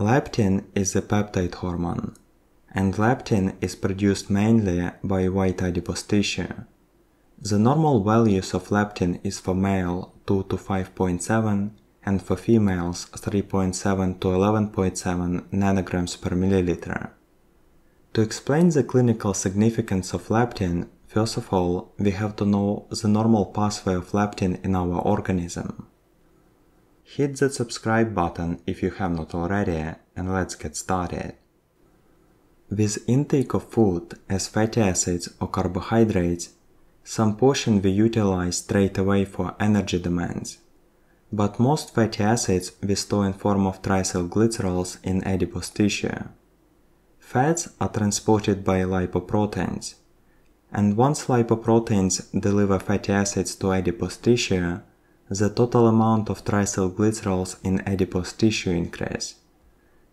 Leptin is a peptide hormone, and leptin is produced mainly by white adipose tissue. The normal values of leptin is for male 2 to 5.7 and for females 3.7 to 11.7 nanograms per milliliter. To explain the clinical significance of leptin, first of all, we have to know the normal pathway of leptin in our organism. Hit that subscribe button if you have not already, and let's get started. With intake of food as fatty acids or carbohydrates, some portion we utilize straight away for energy demands, but most fatty acids we store in form of triacylglycerols in adipose tissue. Fats are transported by lipoproteins, and once lipoproteins deliver fatty acids to adipose tissue, the total amount of triacylglycerols in adipose tissue increases.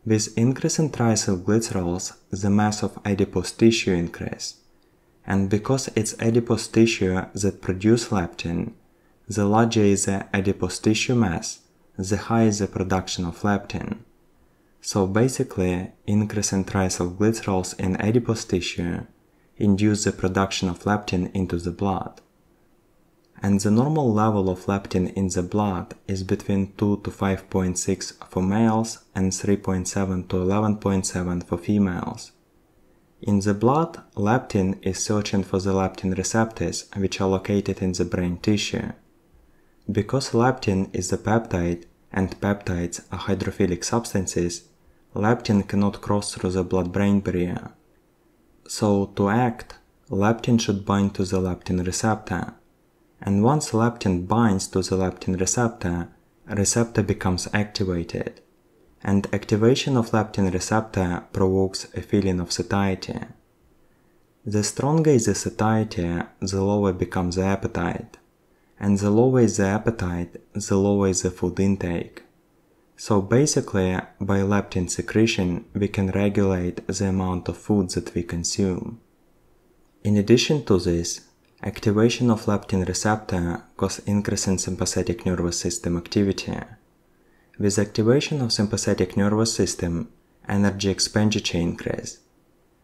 With increase in triacylglycerols, the mass of adipose tissue increases, and because it's adipose tissue that produces leptin, the larger is the adipose tissue mass, the higher is the production of leptin. So basically, increase in triacylglycerols in adipose tissue induces the production of leptin into the blood. And the normal level of leptin in the blood is between 2 to 5.6 for males and 3.7 to 11.7 for females. In the blood, leptin is searching for the leptin receptors, which are located in the brain tissue. Because leptin is a peptide, and peptides are hydrophilic substances, leptin cannot cross through the blood-brain barrier. So, to act, leptin should bind to the leptin receptor. And once leptin binds to the leptin receptor, receptor becomes activated. And activation of leptin receptor provokes a feeling of satiety. The stronger is the satiety, the lower becomes the appetite. And the lower is the appetite, the lower is the food intake. So basically, by leptin secretion, we can regulate the amount of food that we consume. In addition to this, activation of leptin receptor causes increase in sympathetic nervous system activity. With activation of sympathetic nervous system, energy expenditure increases.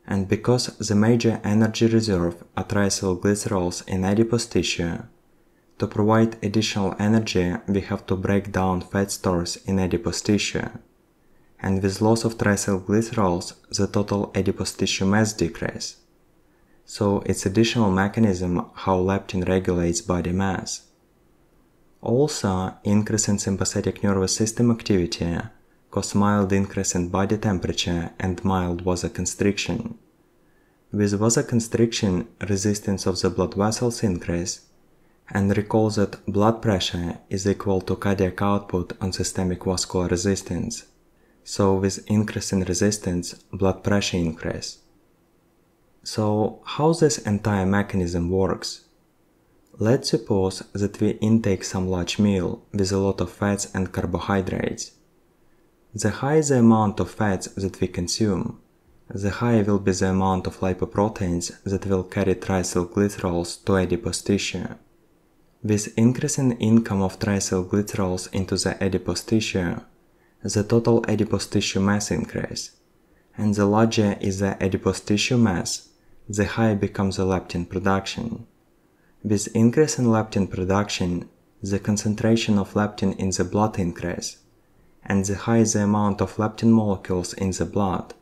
And because the major energy reserve are triacylglycerols in adipose tissue, to provide additional energy, we have to break down fat stores in adipose tissue. And with loss of triacylglycerols, the total adipose tissue mass decreases. So it's additional mechanism how leptin regulates body mass. Also, increase in sympathetic nervous system activity causes mild increase in body temperature and mild vasoconstriction. With vasoconstriction, resistance of the blood vessels increases. And recall that blood pressure is equal to cardiac output on systemic vascular resistance. So with increase in resistance, blood pressure increases. So how this entire mechanism works? Let's suppose that we intake some large meal with a lot of fats and carbohydrates. The higher the amount of fats that we consume, the higher will be the amount of lipoproteins that will carry triacylglycerols to adipose tissue. With increase in income of triacylglycerols into the adipose tissue, the total adipose tissue mass increases, and the larger is the adipose tissue mass, the higher becomes the leptin production. With increase in leptin production, the concentration of leptin in the blood increases, and the higher the amount of leptin molecules in the blood,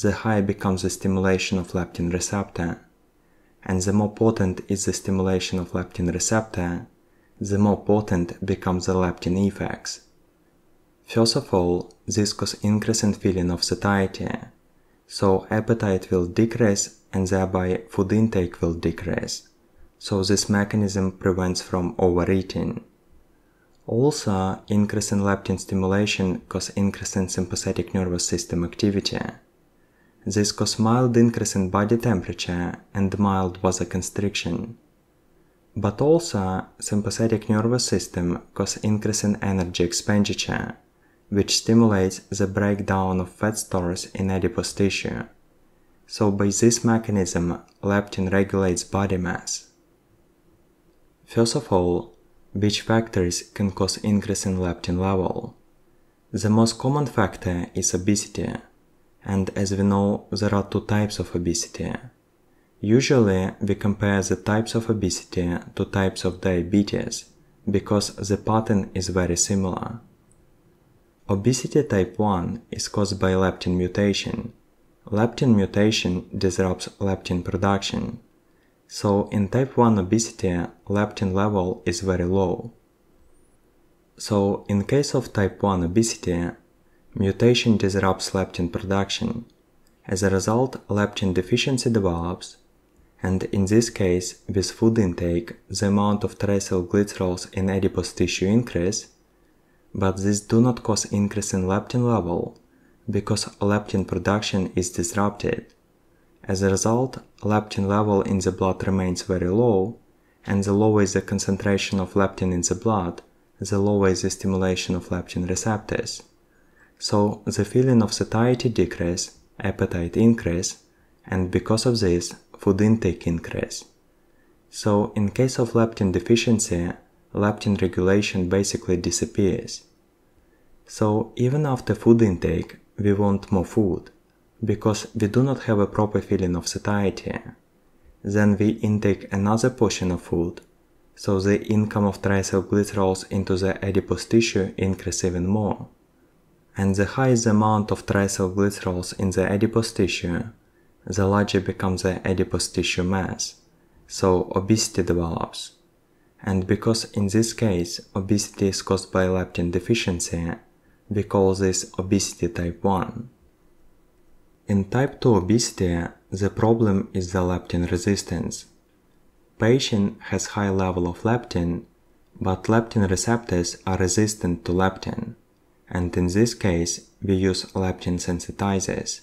the higher becomes the stimulation of leptin receptor. And the more potent is the stimulation of leptin receptor, the more potent becomes the leptin effects. First of all, this causes increase in feeling of satiety, so appetite will decrease and thereby food intake will decrease, so this mechanism prevents from overeating. Also, increase in leptin stimulation causes increase in sympathetic nervous system activity. This causes mild increase in body temperature and mild vasoconstriction. But also, sympathetic nervous system causes increase in energy expenditure, which stimulates the breakdown of fat stores in adipose tissue. So by this mechanism, leptin regulates body mass. First of all, which factors can cause increase in leptin level? The most common factor is obesity, and as we know, there are two types of obesity. Usually, we compare the types of obesity to types of diabetes, because the pattern is very similar. Obesity type 1 is caused by leptin mutation. Leptin mutation disrupts leptin production. So, in type 1 obesity, leptin level is very low. So, in case of type 1 obesity, mutation disrupts leptin production. As a result, leptin deficiency develops, and in this case, with food intake, the amount of triacylglycerols in adipose tissue increase, but this do not cause increase in leptin level, because leptin production is disrupted. As a result, leptin level in the blood remains very low, and the lower is the concentration of leptin in the blood, the lower is the stimulation of leptin receptors. So, the feeling of satiety decrease, appetite increase, and because of this, food intake increase. So, in case of leptin deficiency, leptin regulation basically disappears. So, even after food intake, we want more food, because we do not have a proper feeling of satiety. Then we intake another portion of food, so the income of triacylglycerols into the adipose tissue increases even more. And the higher the amount of triacylglycerols in the adipose tissue, the larger becomes the adipose tissue mass, so obesity develops. And because in this case obesity is caused by leptin deficiency, we call this obesity type 1. In type 2 obesity, the problem is the leptin resistance. Patient has high level of leptin, but leptin receptors are resistant to leptin, and in this case we use leptin sensitizers.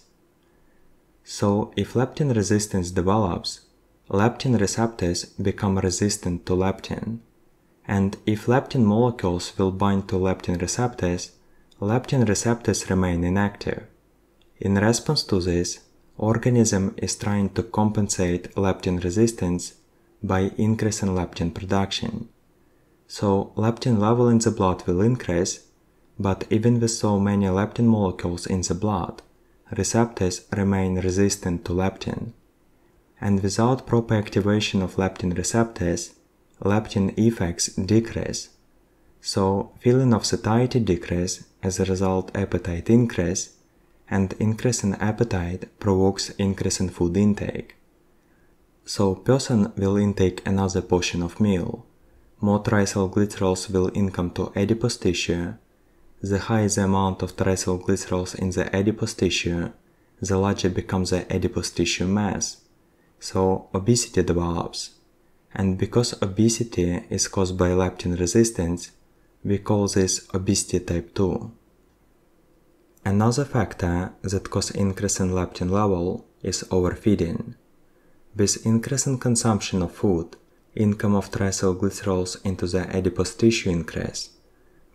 So if leptin resistance develops, leptin receptors become resistant to leptin, and if leptin molecules will bind to leptin receptors remain inactive. In response to this, organism is trying to compensate leptin resistance by increasing leptin production. So leptin level in the blood will increase, but even with so many leptin molecules in the blood, receptors remain resistant to leptin. And without proper activation of leptin receptors, leptin effects decrease. So feeling of satiety decrease, as a result appetite increase, and increase in appetite provokes increase in food intake. So person will intake another portion of meal, more triacylglycerols will income to adipose tissue, the higher the amount of triacylglycerols in the adipose tissue, the larger becomes the adipose tissue mass, so obesity develops. And because obesity is caused by leptin resistance, we call this obesity type 2. Another factor that causes increase in leptin level is overfeeding. With increasing consumption of food, income of triacylglycerols into the adipose tissue increase.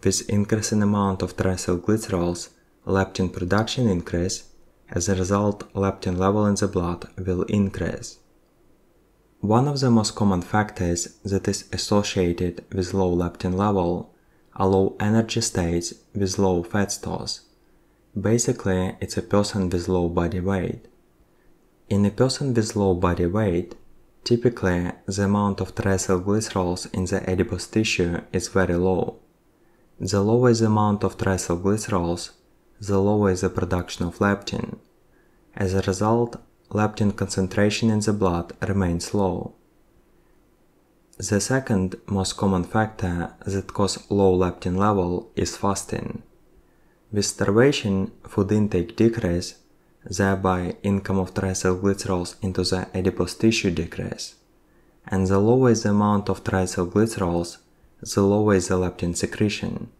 With increasing amount of triacylglycerols, leptin production increase, as a result leptin level in the blood will increase. One of the most common factors that is associated with low leptin level are low energy states with low fat stores. Basically, it's a person with low body weight. In a person with low body weight, typically the amount of triacylglycerols in the adipose tissue is very low. The lower the amount of triacylglycerols, the lower is the production of leptin. As a result, leptin concentration in the blood remains low. The second most common factor that causes low leptin level is fasting. With starvation, food intake decreases, thereby income of triacylglycerols into the adipose tissue decreases. And the lower is the amount of triacylglycerols, the lower is the leptin secretion.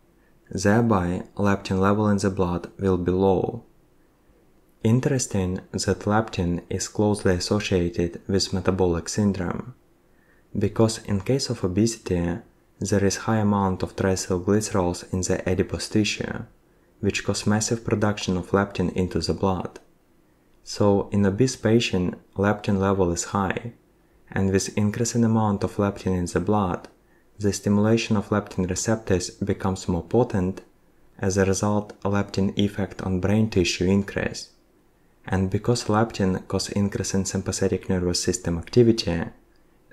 Thereby, leptin level in the blood will be low. Interesting that leptin is closely associated with metabolic syndrome, because in case of obesity, there is high amount of triacylglycerols in the adipose tissue, which cause massive production of leptin into the blood. So in obese patient, leptin level is high, and with increasing amount of leptin in the blood, the stimulation of leptin receptors becomes more potent, As a result, leptin effect on brain tissue increase. And because leptin causes increase in sympathetic nervous system activity,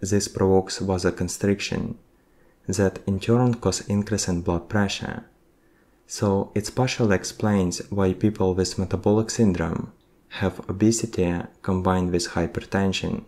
this provokes vasoconstriction, that in turn causes increase in blood pressure. So it partially explains why people with metabolic syndrome have obesity combined with hypertension.